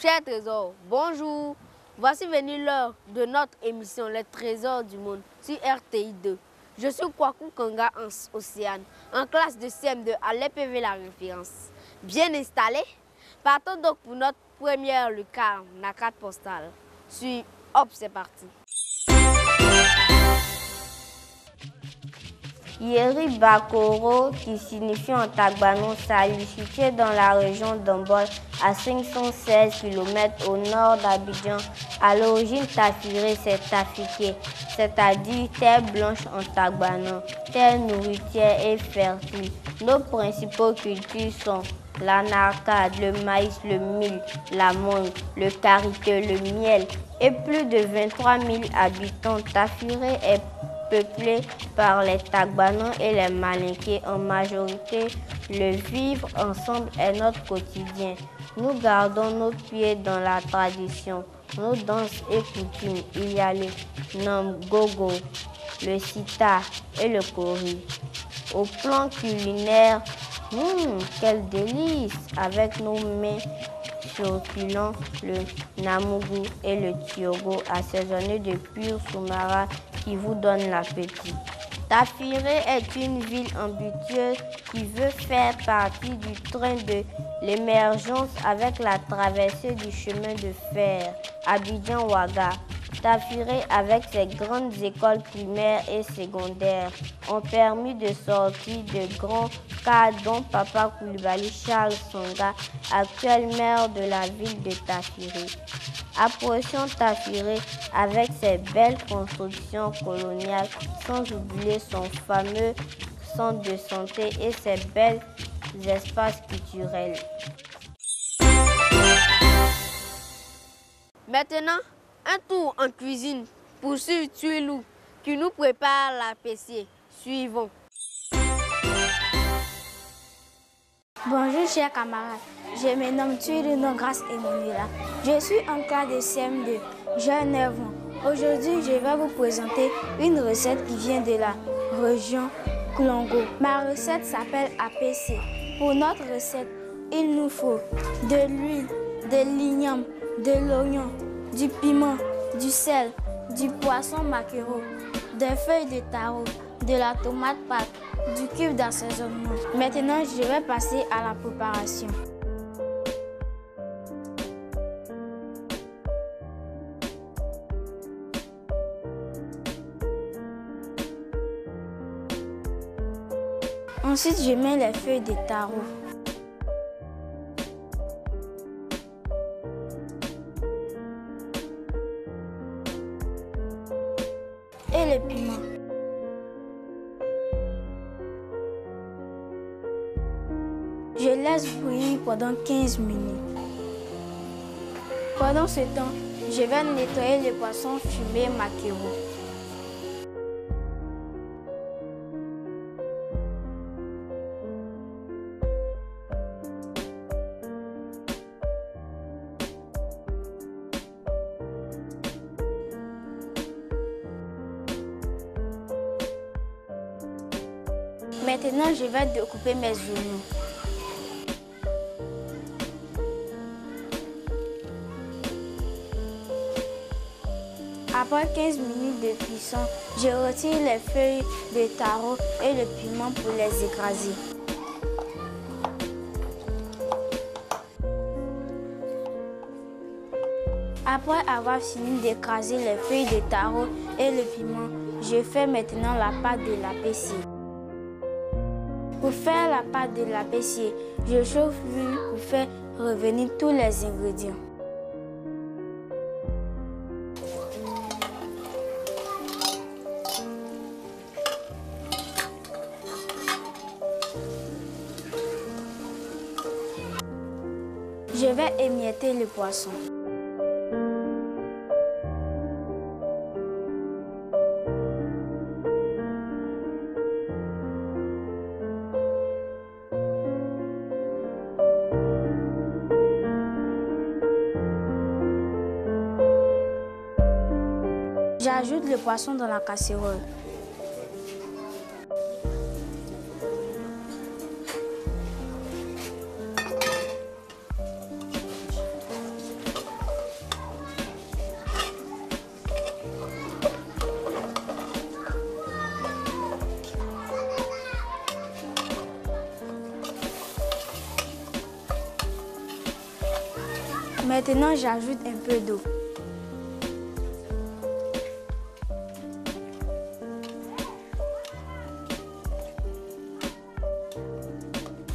Chers trésors, bonjour. Voici venue l'heure de notre émission Les Trésors du Monde sur RTI 2. Je suis Kwaku Kanga Océane, en classe de CM2 à l'EPV La Référence. Bien installé, partons donc pour notre première lucarne, la carte postale. Sur hop, c'est parti. Yeri Bakoro, qui signifie en Tagbanans Salut, situé dans la région d'Ombol, à 516 km au nord d'Abidjan. À l'origine, tafiré, c'est tafiqué, c'est-à-dire terre blanche en Tagbanan, terre nourritière et fertile. Nos principaux cultures sont la narcade, le maïs, le mil, la mangue, le karité, le miel. Et plus de 23 000 habitants, Tafiré est peuplé par les Tagbanans et les malinqués en majorité. Le vivre ensemble est notre quotidien. Nous gardons nos pieds dans la tradition, nos danses et coutumes. Il y a le namgogo, le sita et le kori. Au plan culinaire, quel délice avec nos mets succulents, le namougou et le tiogo assaisonnés de pur soumaras qui vous donne l'appétit. Tafiré est une ville ambitieuse qui veut faire partie du train de l'émergence avec la traversée du chemin de fer Abidjan-Ouaga. Tafiré, avec ses grandes écoles primaires et secondaires, ont permis de sortir de grands cadres dont Papa Koulibaly Charles Songa, actuel maire de la ville de Tafiré. Approchons Tafiré avec ses belles constructions coloniales, sans oublier son fameux centre de santé et ses belles espaces culturels. Maintenant, un tour en cuisine pour suivre Tuilou qui nous prépare l'APC. Suivons. Bonjour chers camarades, je me nomme Tuilou Nongrâce et Monila. Je suis en classe de CM2, j'ai 9 ans. Aujourd'hui, je vais vous présenter une recette qui vient de la région Klongo. Ma recette s'appelle APC. Pour notre recette, il nous faut de l'huile, de l'igname, de l'oignon, du piment, du sel, du poisson maquereau, des feuilles de taro, de la tomate pâte, du cube d'assaisonnement. Maintenant, je vais passer à la préparation. Ensuite, je mets les feuilles de taro. Le piment. Je laisse bouillir pendant 15 minutes. Pendant ce temps, je vais nettoyer le poisson fumé maquereau. Maintenant, je vais découper mes oignons. Après 15 minutes de cuisson, je retire les feuilles de taro et le piment pour les écraser. Après avoir fini d'écraser les feuilles de taro et le piment, je fais maintenant la pâte de l'APC. Pour faire la pâte de l'APC, je chauffe l'huile pour faire revenir tous les ingrédients. Je vais émietter le poisson. J'ajoute le poisson dans la casserole. Maintenant, j'ajoute un peu d'eau.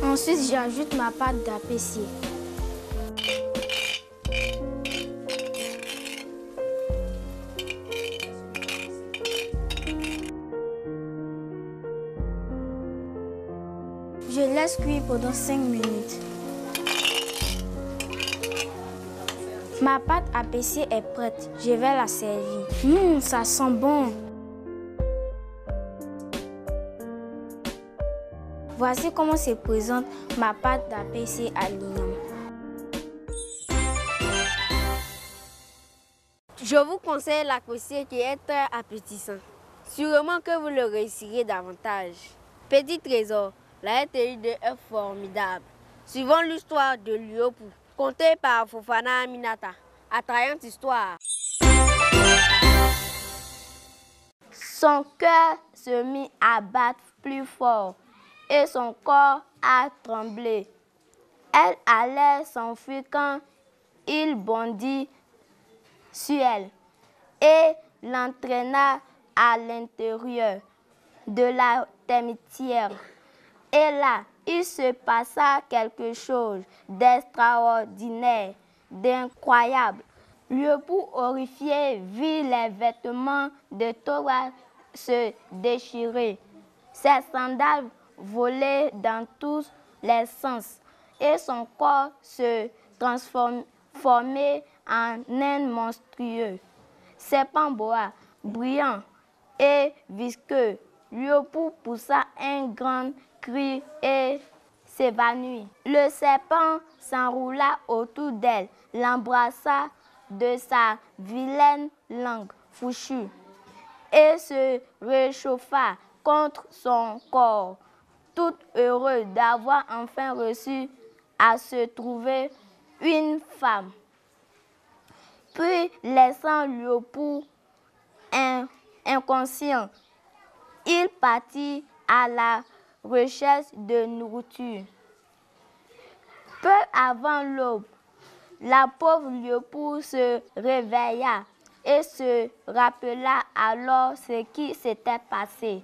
Ensuite, j'ajoute ma pâte d'APC. Je laisse cuire pendant 5 minutes. Ma pâte APC est prête. Je vais la servir. Ça sent bon. Voici comment se présente ma pâte d'APC à l'ignon. Je vous conseille l'APC qui est très appétissant. Sûrement que vous le réussirez davantage. Petit trésor, la RTI2 est formidable. Suivant l'histoire de Liopou, contée par Fofana Minata. Attrayante histoire. Son cœur se mit à battre plus fort et son corps a tremblé. Elle allait s'enfuir quand il bondit sur elle et l'entraîna à l'intérieur de la termitière. Et là, il se passa quelque chose d'extraordinaire, d'incroyable. Liopou, horrifié, vit les vêtements de Thora se déchirer. Ses sandales volé dans tous les sens et son corps se transformait en un monstrueux. Ses pamboas, brillants et visqueux, Liopou poussa un grand cri et s'évanouit. Le serpent s'enroula autour d'elle, l'embrassa de sa vilaine langue fourchue et se réchauffa contre son corps. Tout heureux d'avoir enfin reçu à se trouver une femme. Puis, laissant Liopou inconscient, il partit à la recherche de nourriture. Peu avant l'aube, la pauvre Liopou se réveilla et se rappela alors ce qui s'était passé.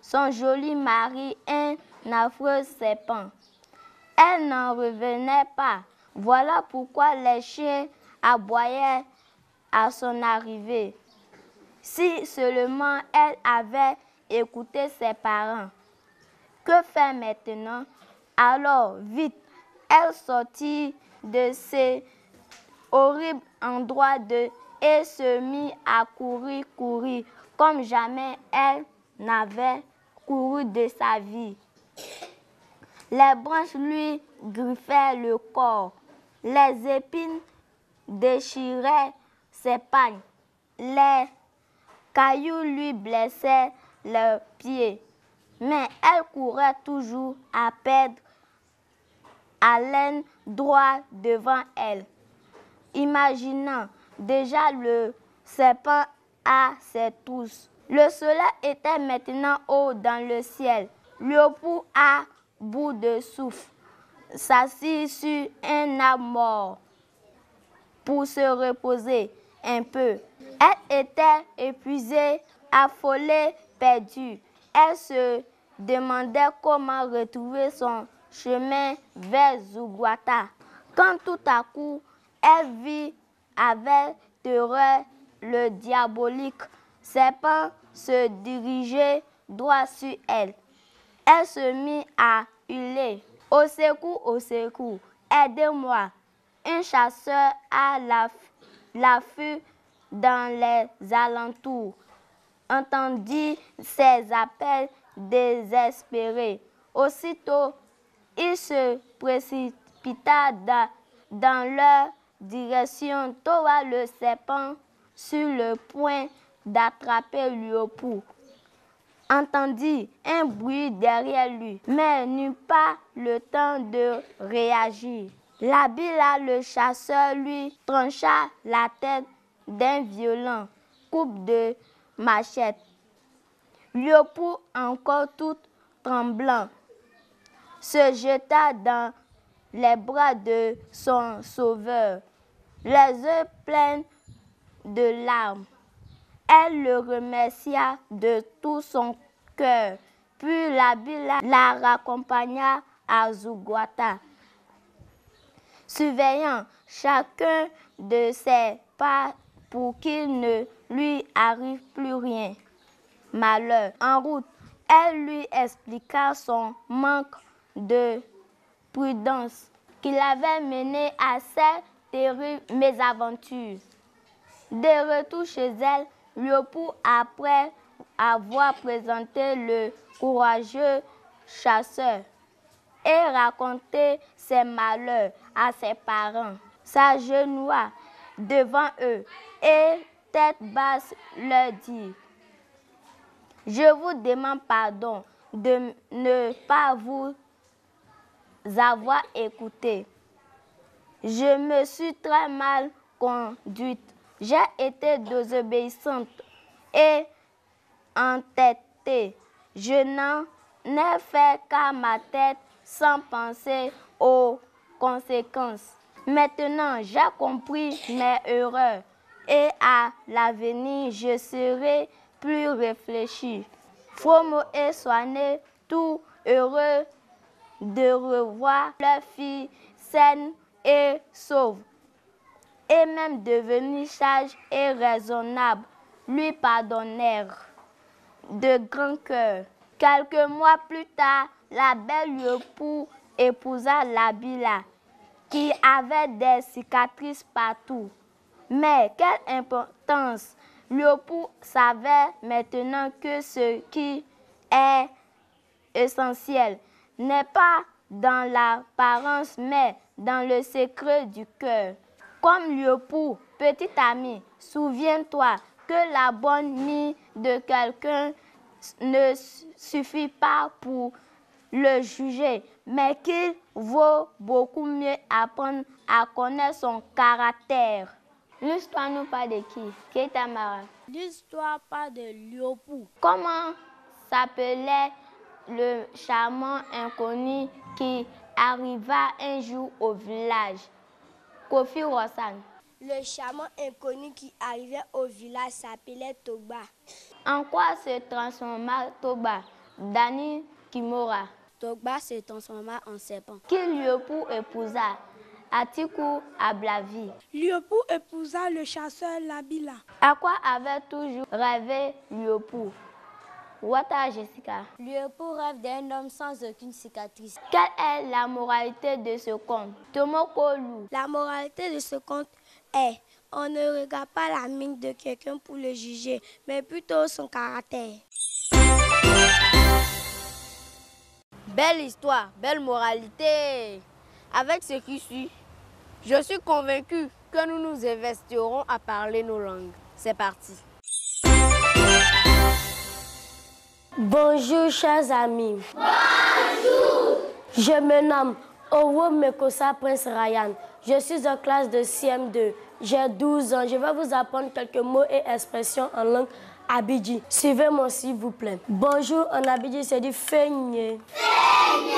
Son joli mari, un affreux serpent. Elle n'en revenait pas. Voilà pourquoi les chiens aboyaient à son arrivée. Si seulement elle avait écouté ses parents. Que faire maintenant? Alors, vite, elle sortit de ce horrible endroit et se mit à courir, comme jamais elle n'avait couru de sa vie. Les branches lui griffaient le corps, les épines déchiraient ses pagnes, les cailloux lui blessaient leurs pieds. Mais elle courait toujours à perdre haleine droit devant elle, imaginant déjà le serpent à ses trousses. Le soleil était maintenant haut dans le ciel. Liopou, à bout de souffle, s'assit sur un arbre mort pour se reposer un peu. Elle était épuisée, affolée, perdue. Elle se demandait comment retrouver son chemin vers Zougouata. Quand tout à coup, elle vit avec terreur le diabolique serpent se dirigeait droit sur elle. Elle se mit à hurler. Au secours, au secours, aidez-moi. Un chasseur à l'affût dans les alentours entendit ses appels désespérés. Aussitôt, il se précipita dans leur direction. Thora, le serpent, sur le point d'attraper Liopou, entendit un bruit derrière lui, mais n'eut pas le temps de réagir. Labila, le chasseur, lui trancha la tête d'un violent coup de machette. Liopou, encore tout tremblant, se jeta dans les bras de son sauveur. les yeux pleins de larmes. Elle le remercia de tout son cœur. Puis Labila la raccompagna à Zougouata, surveillant chacun de ses pas pour qu'il ne lui arrive plus rien. Malheur. En route, elle lui expliqua son manque de prudence qui l'avait mené à cette terrible mésaventure. De retour chez elle, Liopou, après avoir présenté le courageux chasseur et raconté ses malheurs à ses parents, s'agenouilla devant eux et tête basse leur dit: « Je vous demande pardon de ne pas vous avoir écouté. Je me suis très mal conduite. J'ai été désobéissante et entêtée. Je n'en ai fait qu'à ma tête sans penser aux conséquences. Maintenant, j'ai compris mes erreurs et à l'avenir, je serai plus réfléchie. » Fromo et Soané, tout heureux de revoir leur fille saine et sauve, et même devenue sage et raisonnable, lui pardonnèrent de grand cœur. Quelques mois plus tard, la belle Liopou épousa Labila, qui avait des cicatrices partout. Mais quelle importance! Liopou savait maintenant que ce qui est essentiel n'est pas dans l'apparence, mais dans le secret du cœur. Comme Liopou, petit ami, souviens-toi que la bonne mine de quelqu'un ne suffit pas pour le juger, mais qu'il vaut beaucoup mieux apprendre à connaître son caractère. L'histoire nous parle de qui est Tamara? L'histoire parle de Liopou. Comment s'appelait le charmant inconnu qui arriva un jour au village? Kofi Rossan. Le charmant inconnu qui arrivait au village s'appelait Togba. En quoi se transforma Togba? Dani Kimora. Togba se transforma en serpent. Qui Liopou épousa? Atiku Ablavi. Liopou épousa le chasseur Labila. À quoi avait toujours rêvé Liopou? Ouattara Jessica. Liopou rêve d'un homme sans aucune cicatrice. Quelle est la moralité de ce conte? Tomokolu. La moralité de ce conte est: on ne regarde pas la mine de quelqu'un pour le juger, mais plutôt son caractère. Belle histoire, belle moralité. Avec ce qui suit, je suis convaincu que nous nous investirons à parler nos langues. C'est parti. Bonjour chers amis. Bonjour. Je me nomme Owo Mekosa Prince Ryan. Je suis en classe de CM2. J'ai 12 ans. Je vais vous apprendre quelques mots et expressions en langue Abidji. Suivez-moi s'il vous plaît. Bonjour en Abidji, c'est dit feigné. Feigné.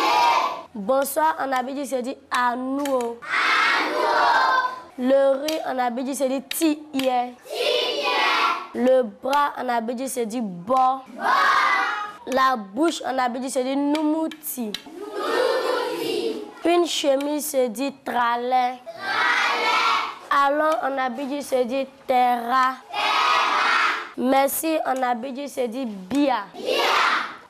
Bonsoir en Abidji, c'est dit anouo. Anouo. Le riz en Abidji, c'est dit tiye. Tiye. Le bras en Abidji, c'est dit bo. Bo. La bouche en Abidji, c'est dit noumouti. Noumouti. Une chemise, c'est dit tralé. Tralé. Allons en Abidji, c'est dit terra. Terra. Merci en Abidji, c'est dit bia. Bia.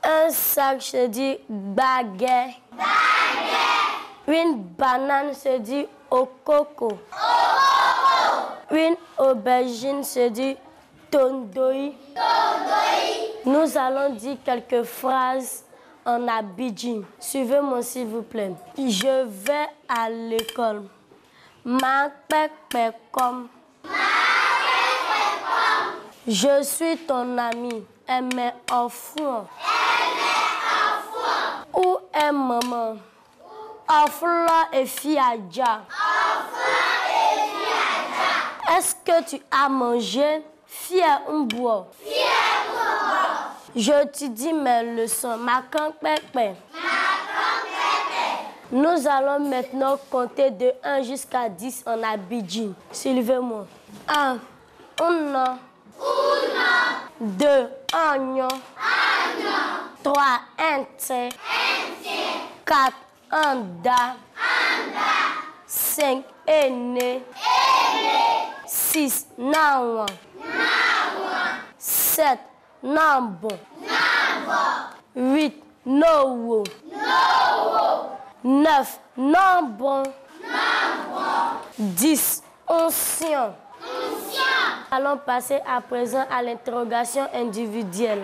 Un sac, c'est dit baguette. Baguette. Une banane, c'est dit okoko. Okoko. Une aubergine, c'est dit tondoi. Tondoi. Nous allons dire quelques phrases en Abidji. Suivez-moi s'il vous plaît. Je vais à l'école. Ma pek pek kom. Ma pek pek kom. Je suis ton ami. Elle m'est enfant. Elle m'est enfant. Où est maman? Enfant et fille Adja. Enfant et fille Adja. Est-ce que tu as mangé? Fier un bois. Je te dis mes leçons. Ma campagne. Nous allons maintenant compter de 1 jusqu'à 10 en Abidji. Suivez-moi. 1. Uno. Uno. 2. Agno. Agno. 3. Ente. Ente. 4. Anda. Anda. 5. Ene. Ene. 6. Nawa. Nawa. 7. Nambo. Nambo. 8. Nowo. Nowo. 9. Nambo. Nambo. 10. Oncien. Oncien. Allons passer à présent à l'interrogation individuelle.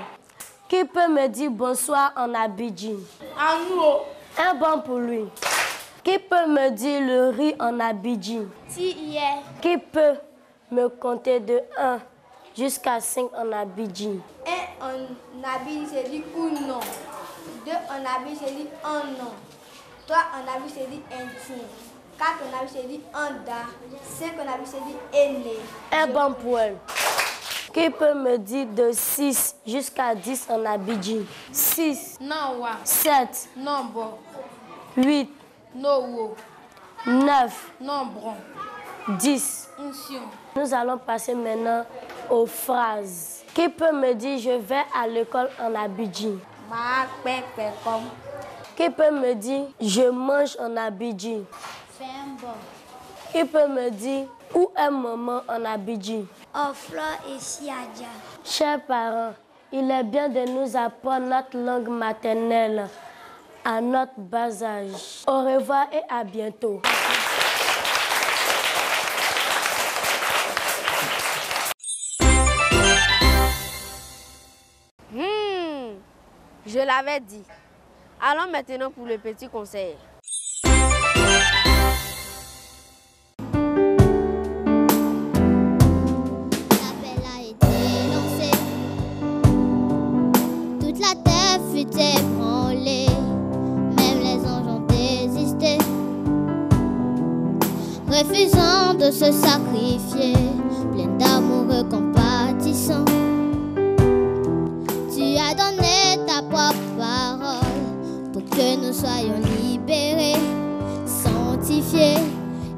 Qui peut me dire bonsoir en Abidji? Ango. Un bon pour lui. Qui peut me dire le riz en Abidji? Tiye. Qui peut me compter de 1 jusqu'à 5 en Abidji? 1 en Abidji, c'est dit non. 2 en Abidji, c'est dit un non. 3 en Abidji, c'est dit un tien. 4 en Abidji, c'est dit un da. 5 en Abidji, c'est dit aîné. Un bon pour elle. Qui peut me dire de 6 jusqu'à 10 en Abidji? 6. Nawa. 7. Nombre. 8. Nowo. 9. Nombre. 10. Unsion. Nous allons passer maintenant aux phrases. Qui peut me dire je vais à l'école en Abidji? Ma pepe comme. Qui peut me dire je mange en Abidji? Fembo. Qui peut me dire où est maman en Abidji? En fleur et siadja. Chers parents, il est bien de nous apprendre notre langue maternelle à notre bas âge. Au revoir et à bientôt. Je l'avais dit. Allons maintenant pour le petit conseil. Refusant de se sacrifier, pleine d'amoureux compatissants, tu as donné ta propre parole pour que nous soyons libérés, sanctifiés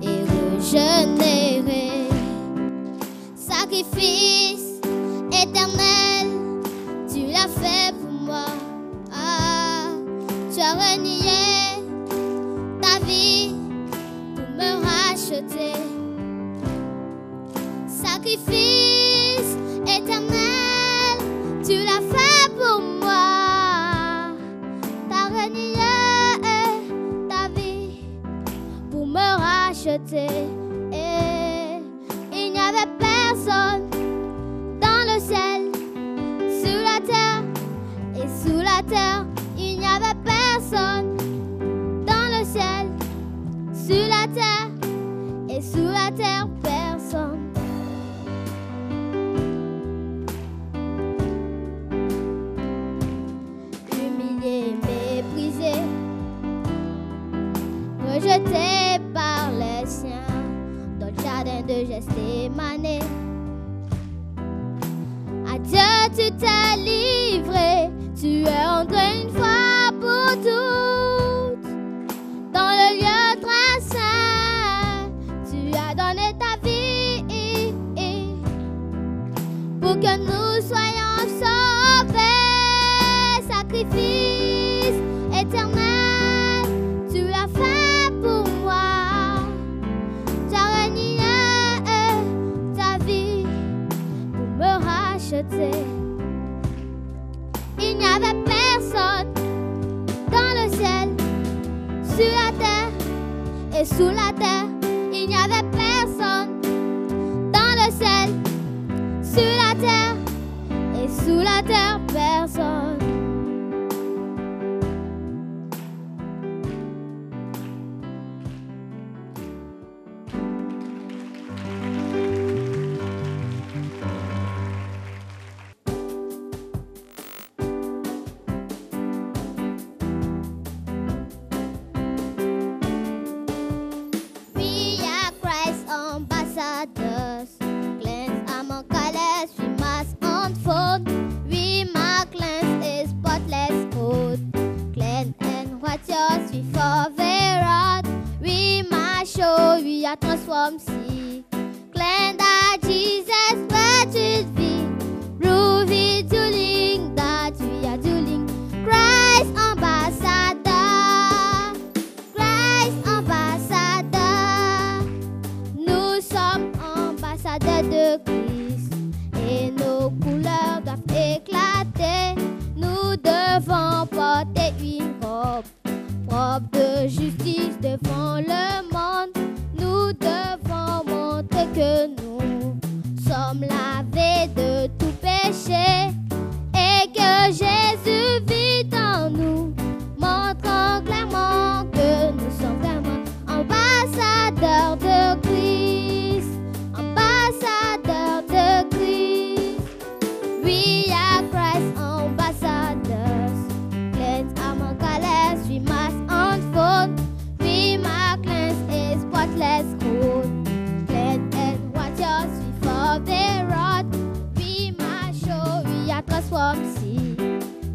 et régénérés. Sacrifice éternel, tu l'as fait pour moi. Ah, tu as renié ta vie pour me racheter. Sacrifice éternel, tu l'as fait pour moi. T'as renié ta vie pour me racheter. Et il n'y avait personne dans le ciel, sous la terre, et sous la terre, il n'y avait personne dans le ciel, sous la terre. Et sous la terre, personne. Humilié, méprisé, rejeté par les siens, dans le jardin de Gethsémané. À Dieu tu t'es livré, tu es entré une fois pour toutes dans le lieu très saint. Donner ta vie pour que nous soyons sauvés. Sacrifice éternel, tu l'as fait pour moi. Tu as renié ta vie pour me racheter. Il n'y avait personne dans le ciel, sur la terre et sous la terre. Il n'y avait personne dans le ciel, sur la terre et sous la terre, personne. dia transforme-se. Clenda desespera de vir. Ruvi Duling, da dia Duling. Christ ambassadeur. Christ ambassadeur. Nous sommes ambassadeurs de Christ. Et nos couleurs doivent éclater. Nous devons porter une robe. Robe de justice devant le monde, nous devons montrer que nous sommes lavés de tout péché et que Jésus vit en nous, montrant clairement que nous sommes vraiment ambassadeurs de Christ, ambassadeurs de Christ. We are Christ's ambassadors. Cleanse among colors, we must. We are cleansed and spotless gold. Cleansed and righteous before they rot. We must show we are transformed. See,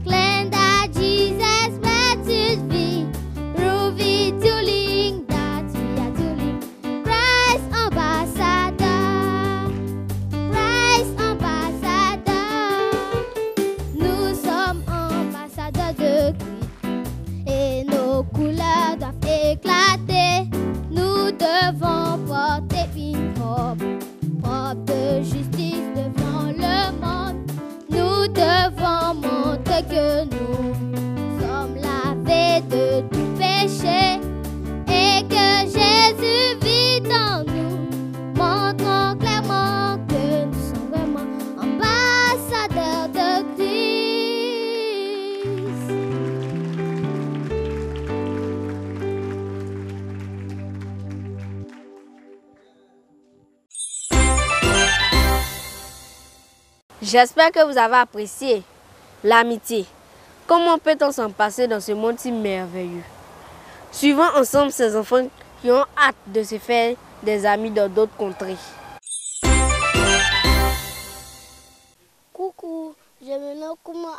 cleansed that Jesus went to be. Prove it to link that we are to link. Christ ambassadeur. Christ ambassadeur. Nous sommes ambassadeurs de Christ. Et nos couleurs doivent éclater, nous devons porter une robe, robe de justice devant le monde. Nous devons montrer que nous sommes lavés de tout péché et que Jésus vit en nous, montrant clairement que nous sommes vraiment ambassadeurs de Christ. J'espère que vous avez apprécié l'amitié. Comment peut-on s'en passer dans ce monde si merveilleux? Suivons ensemble ces enfants qui ont hâte de se faire des amis dans d'autres contrées. Coucou, je me nomme Kouma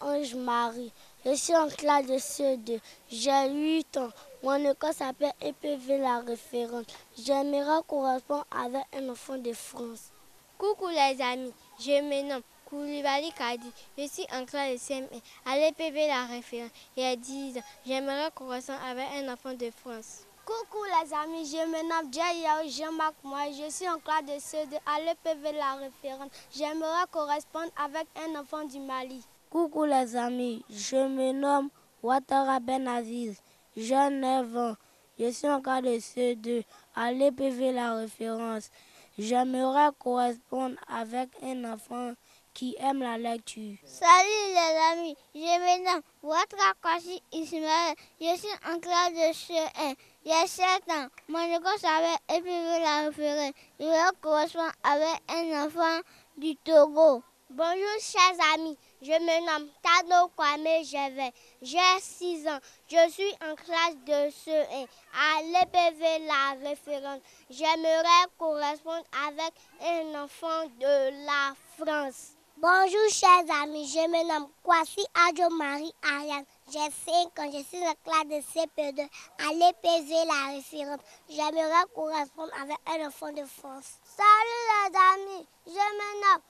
Ange Marie. Je suis en classe de CE2. J'ai 8 ans. Mon école s'appelle EPV La Référence. J'aimerais correspondre avec un enfant de France. Coucou les amis, je me nomme Koulibaly Kadi, je suis en classe de CM1 à l'EPV La Référence et à 10 ans, j'aimerais correspondre avec un enfant de France. Coucou les amis, je me nomme Jayaou Jean-Marc, moi je suis en classe de CE2 à l'EPV La Référence, j'aimerais correspondre avec un enfant du Mali. Coucou les amis, je me nomme Ouattara Ben Aziz, j'ai 9 ans, je suis en classe de CE2 à l'EPV La Référence. J'aimerais correspondre avec un enfant qui aime la lecture. Salut les amis, je me nomme Ouattara Ismaël. Je suis en classe de CE1. J'ai 7 ans. Mon école s'appelle EPV La Référence. Je vais correspondre avec un enfant du Togo. Bonjour chers amis, je me nomme Tado Kwame Jevet. J'ai 6 ans, je suis en classe de CE1 à l'EPV La Référence. J'aimerais correspondre avec un enfant de la France. Bonjour chers amis, je me nomme Kofi Rossan Marie Ariane. J'ai 5 ans, je suis en classe de CP2 à l'EPV La Référence. J'aimerais correspondre avec un enfant de France. Salut les amis, je me nomme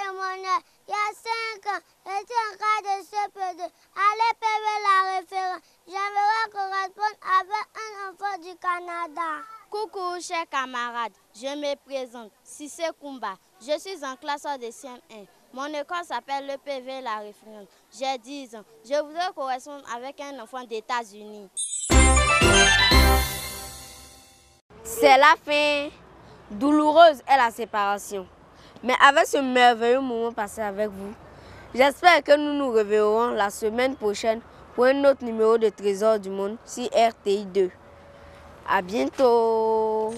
Emmanuel. Il y a 5 ans, je suis en classe de CP2 à l'EPV La Référence. J'aimerais correspondre avec un enfant du Canada. Coucou chers camarades, je me présente, Sissé Koumba. Je suis en classe de CM1. Mon école s'appelle l'EPV La Référence. J'ai 10 ans. Je voudrais correspondre avec un enfant des États-Unis. C'est la fin. Douloureuse est la séparation. Mais avec ce merveilleux moment passé avec vous, j'espère que nous nous reverrons la semaine prochaine pour un autre numéro de Trésors du Monde sur RTI 2. À bientôt!